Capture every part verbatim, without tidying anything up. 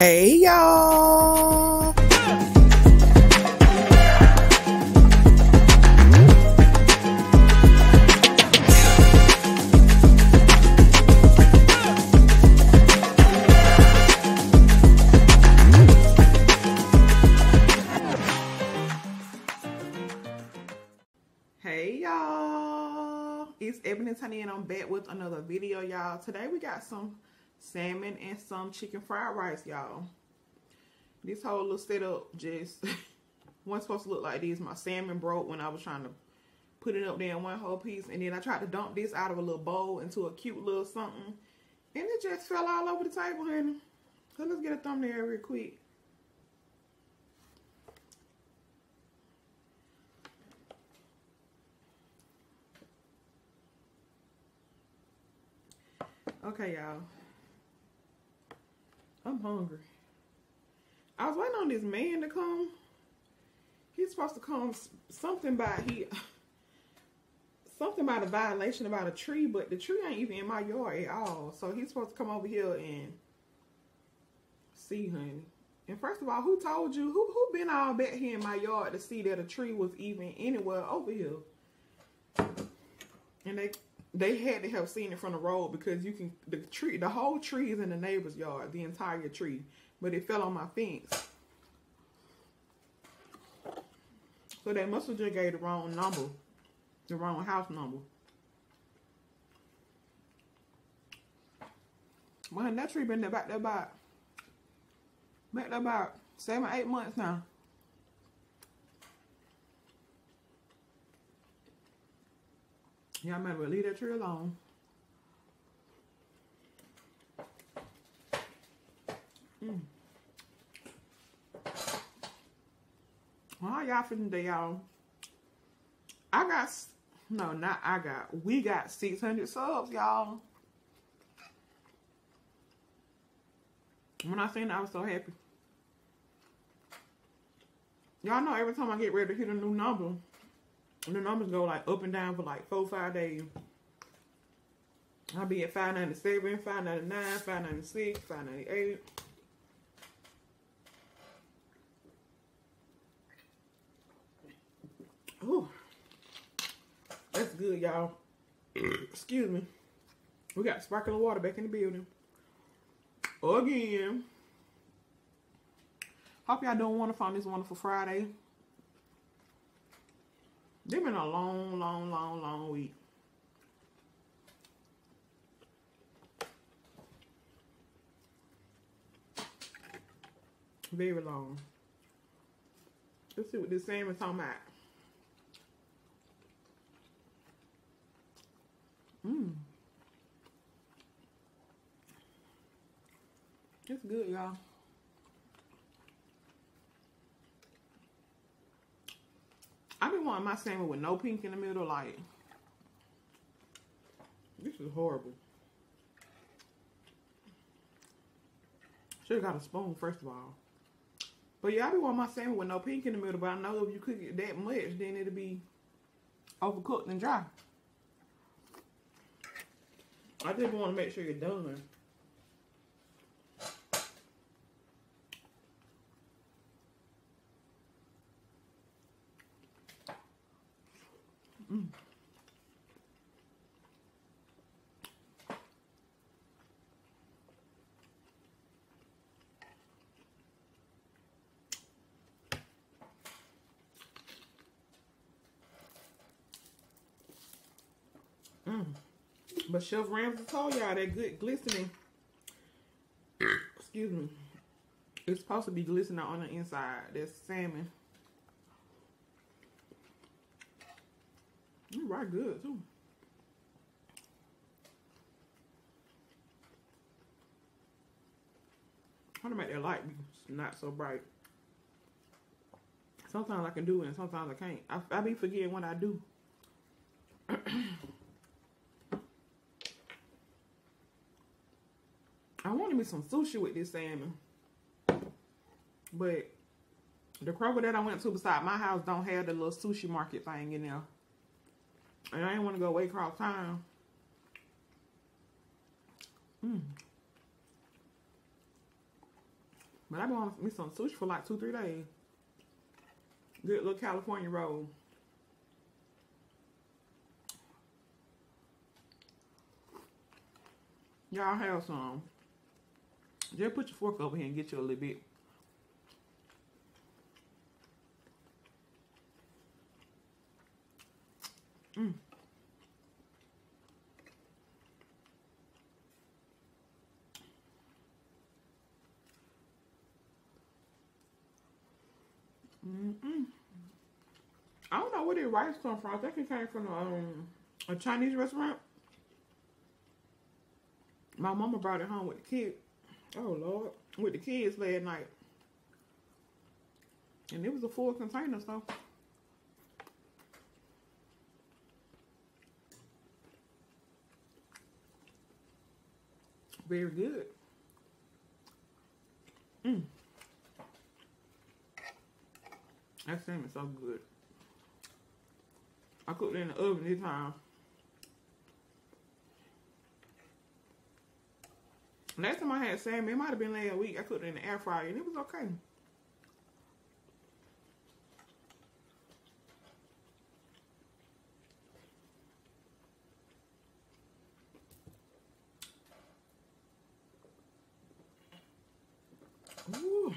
Hey y'all! Hey y'all! It's Ebonetynia and I'm back with another video, y'all. Today we got some salmon and some chicken fried rice, y'all. This whole little setup just wasn't supposed to look like this. My salmon broke when I was trying to put it up there in one whole piece, and then I tried to dump this out of a little bowl into a cute little something, and it just fell all over the table, honey. So let's get a thumbnail real quick. Okay, y'all. I'm hungry. I was waiting on this man to come. He's supposed to come something by he something about a violation about a tree, but the tree ain't even in my yard at all. So he's supposed to come over here and see, honey. And first of all, who told you? Who who been all back here in my yard to see that a tree was even anywhere over here? And they They had to have seen it from the road, because you can, the tree, the whole tree is in the neighbor's yard, the entire tree, but it fell on my fence. So they must have just gave the wrong number, the wrong house number. Well, that tree been there back there about, back there about seven, eight months now. Y'all might well leave that tree alone. Mm. Well, y'all for today, y'all. I got, no, not I got, we got six hundred subs, y'all. When I seen it, I was so happy. Y'all know every time I get ready to hit a new number, and the numbers go like up and down for like four, five days. I'll be at five ninety-seven, five ninety-nine, five ninety-six, five ninety-eight. Ooh, that's good, y'all. Excuse me. We got sparkling water back in the building again. Hope y'all doing wonderful on this wonderful Friday. They've been a long, long, long, long week. Very long. Let's see what this salmon's talking about. Mmm. It's good, y'all. I be wanting my salmon with no pink in the middle, like, this is horrible. Should've got a spoon, first of all. But yeah, I be wanting my salmon with no pink in the middle, but I know if you cook it that much, then it'll be overcooked and dry. I just want to make sure you're done. Mm. Mm. But Chef Ramsay told y'all that good glistening, excuse me, it's supposed to be glistening on the inside. That's salmon. It's right good too. Trying to make that light be not so bright. Sometimes I can do it and sometimes I can't. I, I be forgetting what I do. I wanted me some sushi with this salmon, but the Kroger that I went to beside my house don't have the little sushi market thing in there. And I didn't want to go way across town. Mm. But I've been on me some sushi for like two, three days. Good little California roll. Y'all have some. Just put your fork over here and get you a little bit. Mm. Mm-mm. I don't know where their rice come from. I think it came from um, a Chinese restaurant. My mama brought it home with the kids. Oh, Lord. With the kids last night. And it was a full container, so. Very good. Mm. That salmon so good. I cooked it in the oven this time. Last time I had salmon, it might have been last week. I cooked it in the air fryer, and it was okay. Ooh.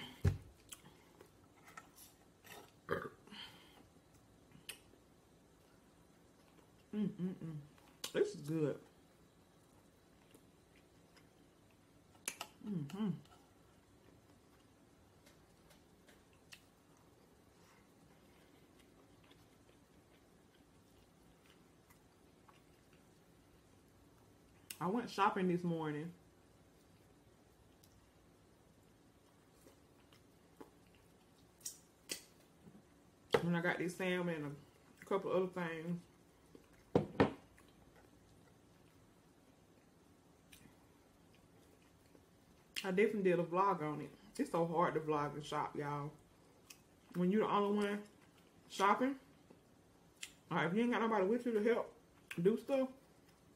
Mm, mm, mm. This is good. Mm-hmm. I went shopping this morning. When I got this salmon and a couple other things. I definitely did a vlog on it. It's so hard to vlog and shop, y'all. When you're the only one shopping, or if you ain't got nobody with you to help do stuff,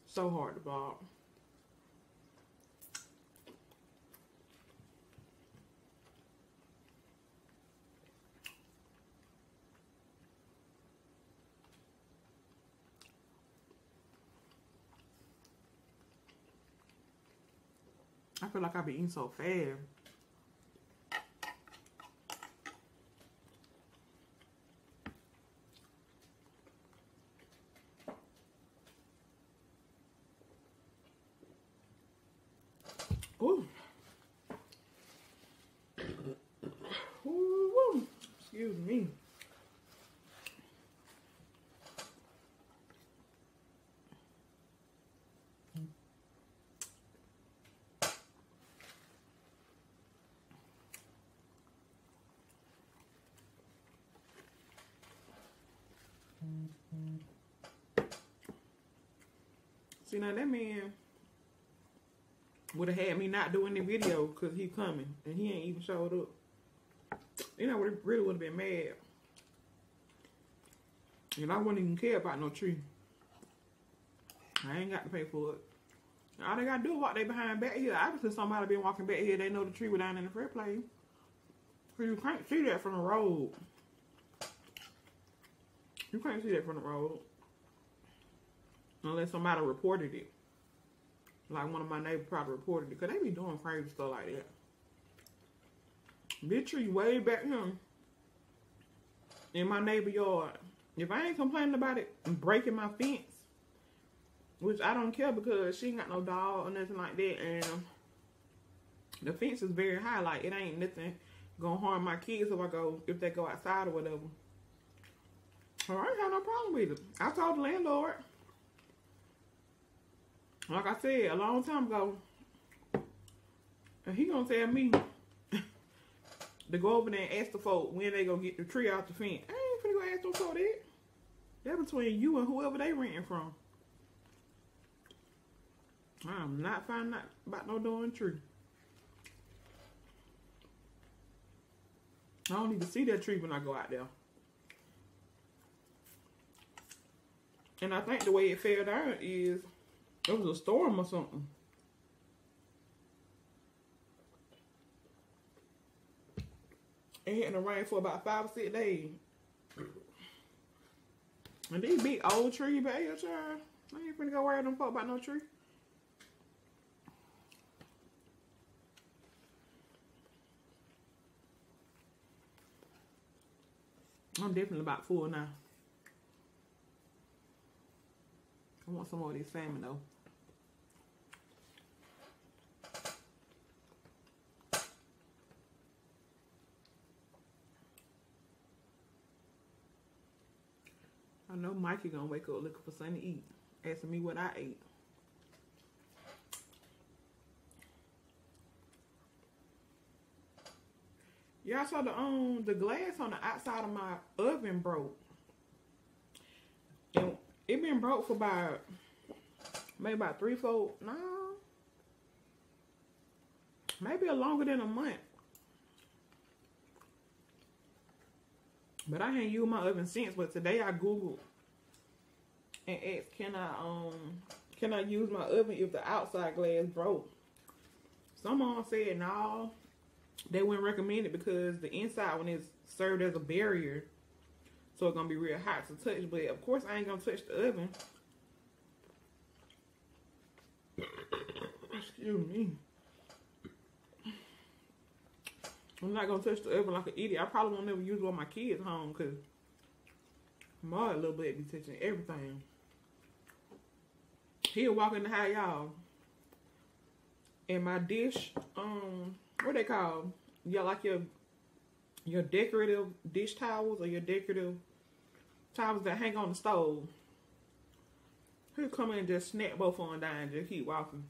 so hard to vlog. I feel like I've been eating so fast. Ooh. Ooh. Excuse me. See, now that man would have had me not doing the video because he coming and he ain't even showed up. Then I would really would have been mad. And I wouldn't even care about no tree. I ain't got to pay for it. All they got to do is walk they behind back here. Obviously, somebody been walking back here. They know the tree was down in the first place. Because you can't see that from the road. You can't see that from the road. Unless somebody reported it. Like one of my neighbors probably reported it. Because they be doing crazy stuff like that. Big tree way back here in my neighbor yard. If I ain't complaining about it, I'm breaking my fence. Which I don't care because she ain't got no dog or nothing like that. And the fence is very high. Like it ain't nothing gonna harm my kids if I go, if they go outside or whatever. So I ain't have no problem with it. I told the landlord. Like I said, a long time ago, and he gonna tell me to go over there and ask the folk when they gonna get the tree out the fence. I ain't finna go ask them for that. That's between you and whoever they renting from. I'm not finding out about no darn tree. I don't need to see that tree when I go out there. And I think the way it fell down is it was a storm or something. It hit in the rain for about five or six days. And these big old trees, baby, child. I ain't finna go worry them folk about no tree. I'm definitely about full now. I want some more of this salmon though. I know Mikey gonna wake up looking for something to eat, asking me what I ate. Y'all saw the um the glass on the outside of my oven broke. And it been broke for about maybe about three, four, no, maybe longer than a month. But I ain't used my oven since. But today I googled and asked, can I um can I use my oven if the outside glass broke? Someone said no. They wouldn't recommend it because the inside one is served as a barrier, so it's gonna be real hot to touch. But of course, I ain't gonna touch the oven. Excuse me. I'm not gonna touch the oven like an idiot. I probably won't never use it while my kids home because my little bit be touching everything. He'll walk in the house, y'all, and my dish, um. what they call, yeah, like your your decorative dish towels or your decorative towels that hang on the stove. He'll come in and just snap both on down and just keep walking.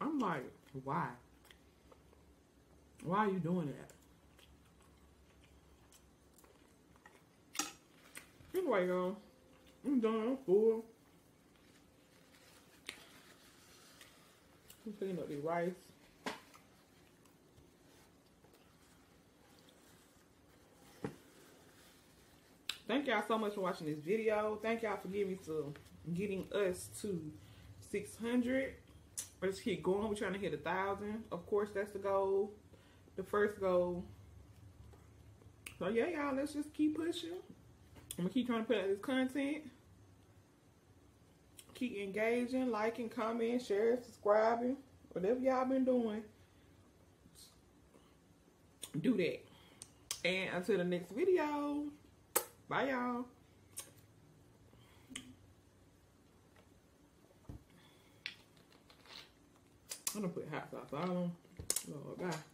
I'm like, why? Why are you doing that? Anyway, y'all, I'm done. I'm full. I'm picking up the rice. Thank y'all so much for watching this video. Thank y'all for giving me to getting us to six hundred. Let's keep going. We're trying to hit a thousand. Of course, that's the goal, the first goal. So yeah, y'all, let's just keep pushing. I'm gonna keep trying to put out this content. Keep engaging, liking, commenting, sharing, subscribing, whatever y'all been doing. Do that. And until the next video. Bye, y'all. I'm gonna put hot sauce on them. Lord, bye.